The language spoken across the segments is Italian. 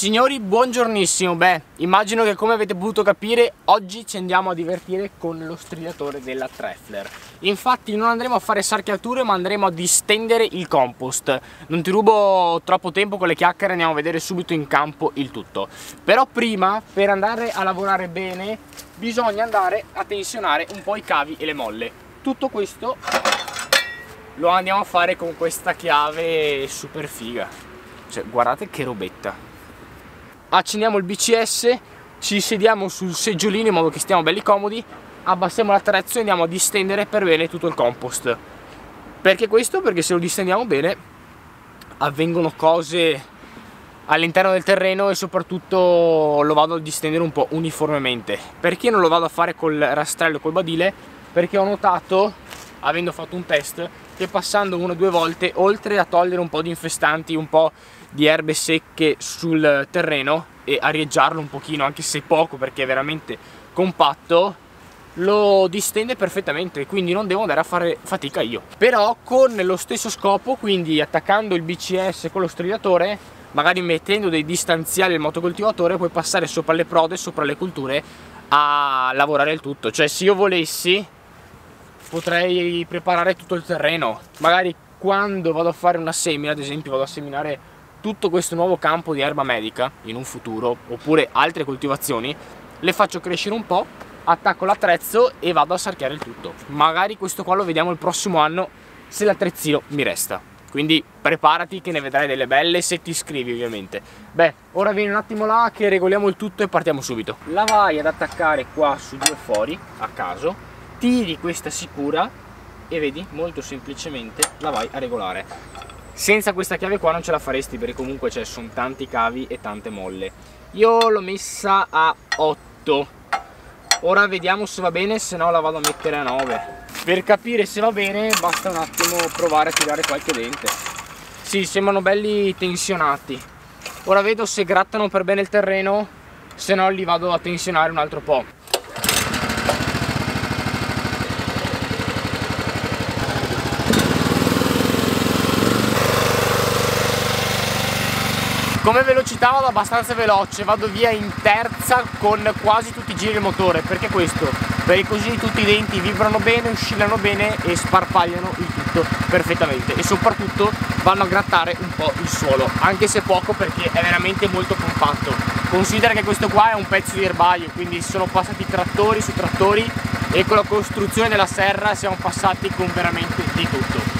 Signori, buongiornissimo. Beh, immagino che come avete potuto capire oggi ci andiamo a divertire con lo strigliatore della Treffler. Infatti non andremo a fare sarchiature ma andremo a distendere il compost. Non ti rubo troppo tempo con le chiacchiere, andiamo a vedere subito in campo il tutto. Però prima, per andare a lavorare bene, bisogna andare a tensionare un po' i cavi e le molle. Tutto questo lo andiamo a fare con questa chiave super figa. Cioè, guardate che robetta. Accendiamo il BCS, ci sediamo sul seggiolino in modo che stiamo belli comodi, abbassiamo l'attrezzo e andiamo a distendere per bene tutto il compost. Perché questo? Perché se lo distendiamo bene avvengono cose all'interno del terreno e soprattutto lo vado a distendere un po' uniformemente. Perché non lo vado a fare col rastrello, col badile? Perché ho notato, avendo fatto un test, che passando una o due volte, oltre a togliere un po' di infestanti, un po' di erbe secche sul terreno e arieggiarlo un pochino, anche se poco perché è veramente compatto, lo distende perfettamente, quindi non devo andare a fare fatica io. Però con lo stesso scopo, quindi attaccando il BCS con lo strigliatore, magari mettendo dei distanziali al motocoltivatore, puoi passare sopra le prode, sopra le colture a lavorare il tutto. Cioè, se io volessi potrei preparare tutto il terreno, magari quando vado a fare una semina, ad esempio vado a seminare tutto questo nuovo campo di erba medica in un futuro, oppure altre coltivazioni, le faccio crescere un po', attacco l'attrezzo e vado a sarchiare il tutto. Magari questo qua lo vediamo il prossimo anno se l'attrezzino mi resta. Quindi preparati che ne vedrai delle belle se ti iscrivi, ovviamente. Beh, ora vieni un attimo là che regoliamo il tutto e partiamo subito. La vai ad attaccare qua su due fori a caso, tiri questa sicura e vedi, molto semplicemente la vai a regolare. Senza questa chiave qua non ce la faresti perché comunque sono tanti cavi e tante molle. Io l'ho messa a 8. Ora vediamo se va bene, se no la vado a mettere a 9. Per capire se va bene basta un attimo provare a tirare qualche dente. Sì, sembrano belli tensionati. Ora vedo se grattano per bene il terreno, se no li vado a tensionare un altro po'. Come velocità vado abbastanza veloce, vado via in terza con quasi tutti i giri del motore. Perché questo? Perché così tutti i denti vibrano bene, oscillano bene e sparpagliano il tutto perfettamente. E soprattutto vanno a grattare un po' il suolo, anche se poco perché è veramente molto compatto. Considera che questo qua è un pezzo di erbaio, quindi sono passati trattori su trattori e con la costruzione della serra siamo passati con veramente di tutto.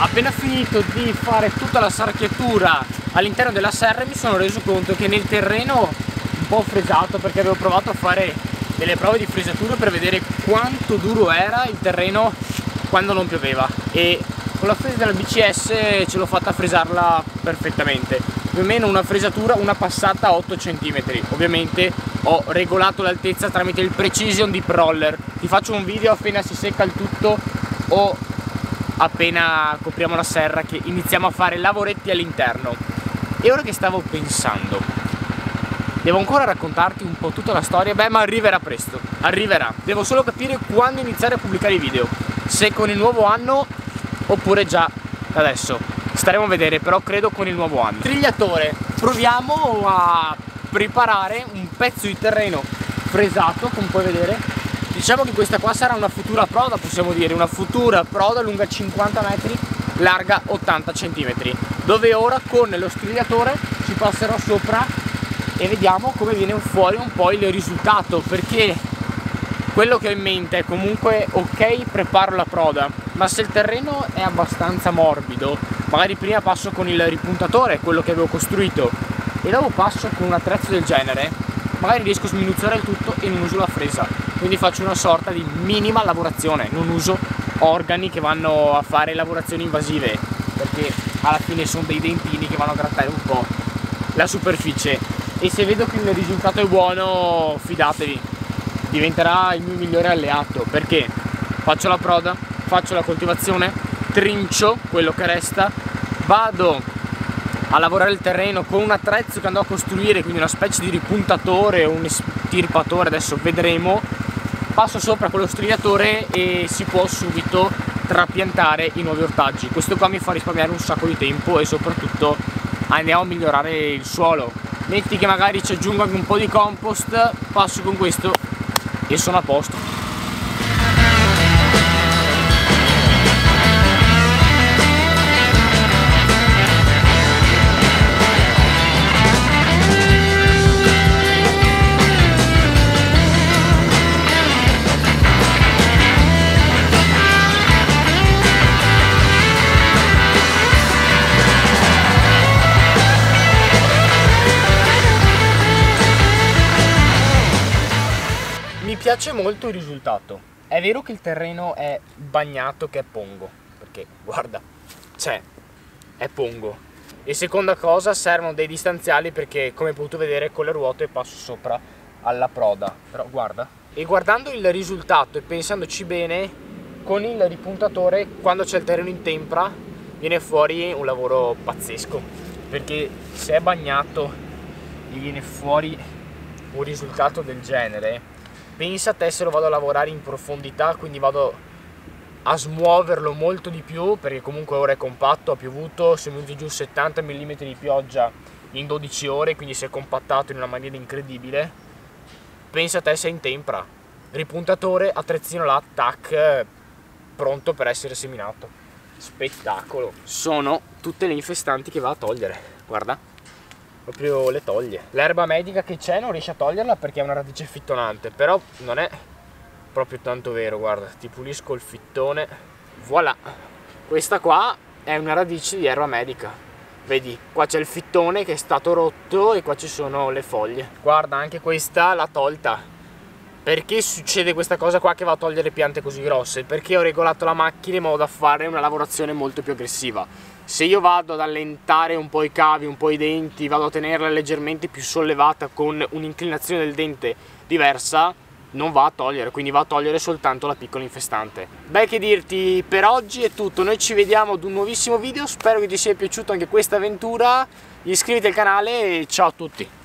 Appena finito di fare tutta la sarchiatura all'interno della serra mi sono reso conto che nel terreno un po' fresato, perché avevo provato a fare delle prove di fresatura per vedere quanto duro era il terreno quando non pioveva, e con la fresa della BCS ce l'ho fatta a fresarla perfettamente, più o meno una fresatura, una passata a 8 cm. Ovviamente ho regolato l'altezza tramite il precision di Proller, ti faccio un video appena si secca il tutto o appena copriamo la serra che iniziamo a fare lavoretti all'interno. E ora che stavo pensando, devo ancora raccontarti un po' tutta la storia? Beh, ma arriverà presto, arriverà. Devo solo capire quando iniziare a pubblicare i video, se con il nuovo anno oppure già adesso. Staremo a vedere, però credo con il nuovo anno. Strigliatore, proviamo a preparare un pezzo di terreno fresato, come puoi vedere, Diciamo che questa qua sarà una futura proda, possiamo dire, una futura proda lunga 50 metri, larga 80 cm, dove ora con lo strigliatore ci passerò sopra e vediamo come viene fuori un po' il risultato, perché quello che ho in mente è comunque ok, preparo la proda, ma se il terreno è abbastanza morbido, magari prima passo con il ripuntatore, quello che avevo costruito, e dopo passo con un attrezzo del genere, magari riesco a sminuzzare il tutto e non uso la fresa, quindi faccio una sorta di minima lavorazione, non uso organi che vanno a fare lavorazioni invasive, perché alla fine sono dei dentini che vanno a grattare un po' la superficie, e se vedo che il risultato è buono, fidatevi, diventerà il mio migliore alleato, perché faccio la proda, faccio la coltivazione, trincio quello che resta, vado a lavorare il terreno con un attrezzo che andò a costruire, quindi una specie di ripuntatore o un estirpatore, adesso vedremo, passo sopra con lo strigliatore e si può subito trapiantare i nuovi ortaggi. Questo qua mi fa risparmiare un sacco di tempo e soprattutto andiamo a migliorare il suolo. Metti che magari ci aggiungo anche un po' di compost, passo con questo e sono a posto. Mi piace molto il risultato. È vero che il terreno è bagnato, che è pongo, perché guarda, cioè è pongo, e seconda cosa servono dei distanziali, perché come potete vedere con le ruote passo sopra alla proda, però guarda, e guardando il risultato e pensandoci bene, con il ripuntatore quando c'è il terreno in tempra viene fuori un lavoro pazzesco, perché se è bagnato gli viene fuori un risultato del genere. Pensa a te se lo vado a lavorare in profondità, quindi vado a smuoverlo molto di più, perché comunque ora è compatto, ha piovuto, sono venuti giù 70 mm di pioggia in 12 ore, quindi si è compattato in una maniera incredibile. Pensa a te se è in tempra, ripuntatore, attrezzino là, tac, pronto per essere seminato. Spettacolo! Sono tutte le infestanti che va a togliere, guarda. Proprio le toglie. L'erba medica che c'è non riesce a toglierla perché è una radice fittonante, però non è proprio tanto vero, guarda, ti pulisco il fittone, voilà. Questa qua è una radice di erba medica, vedi, qua c'è il fittone che è stato rotto e qua ci sono le foglie, guarda, anche questa l'ha tolta. Perché succede questa cosa qua che va a togliere piante così grosse? Perché ho regolato la macchina in modo da fare una lavorazione molto più aggressiva. Se io vado ad allentare un po' i cavi, un po' i denti, vado a tenerla leggermente più sollevata con un'inclinazione del dente diversa, non va a togliere, quindi va a togliere soltanto la piccola infestante. Beh, che dirti, per oggi è tutto, noi ci vediamo ad un nuovissimo video, spero che ti sia piaciuta anche questa avventura, iscriviti al canale e ciao a tutti!